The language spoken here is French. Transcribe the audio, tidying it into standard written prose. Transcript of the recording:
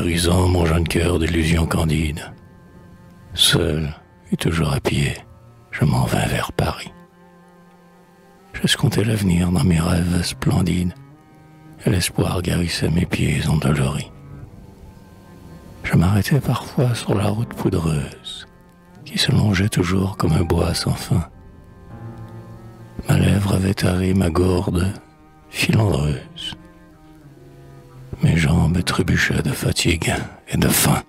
guérissant mon jeune cœur d'illusions candides. Seul et toujours à pied, je m'en vins vers Paris. J'escomptais l'avenir dans mes rêves splendides, et l'espoir guérissait mes pieds endoloris. Je m'arrêtais parfois sur la route poudreuse, qui se longeait toujours comme un bois sans fin. Ma lèvre avait tari ma gourde filandreuse. Mes jambes trébuchaient de fatigue et de faim.